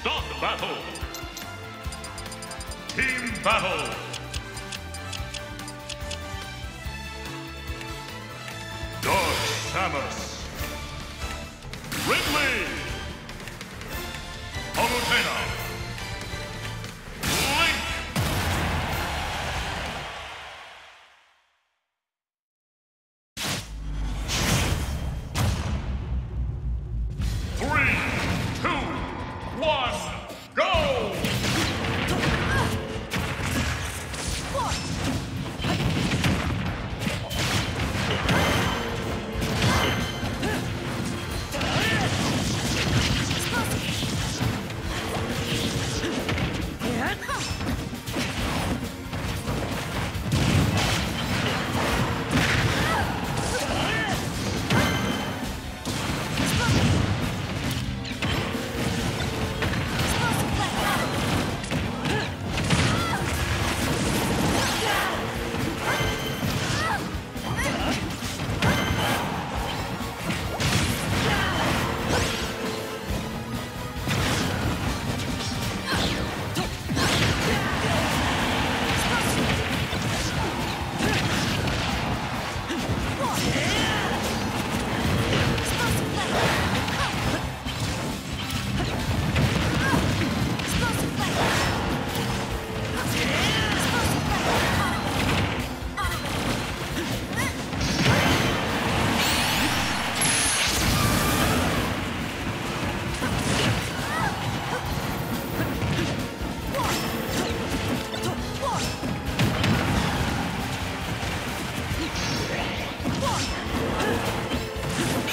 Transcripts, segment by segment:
Start battle. Team battle. Dark Samus. Ridley. Palutena.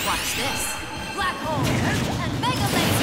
Watch this. Black hole and mega lade.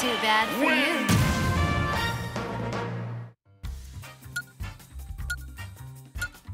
Too bad for you.